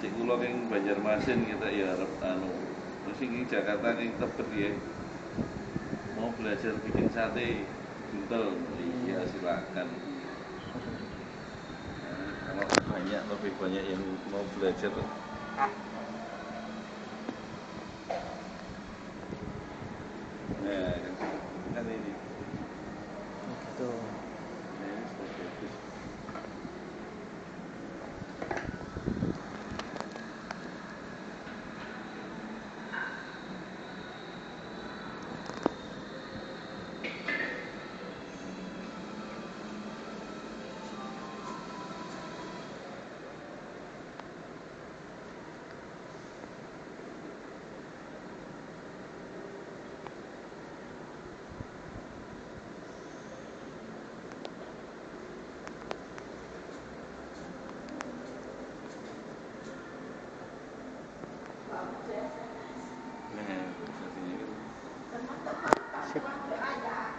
Cik kula ning Banjarmasin kita ya arep anu. Terus iki Jakarta ning Tebet ya. Mau belajar bikin sate buntel, iya silakan. Kalau banyak lebih banyak yang mau belajar. Nah, kan ini. Begitu. Terima kasih.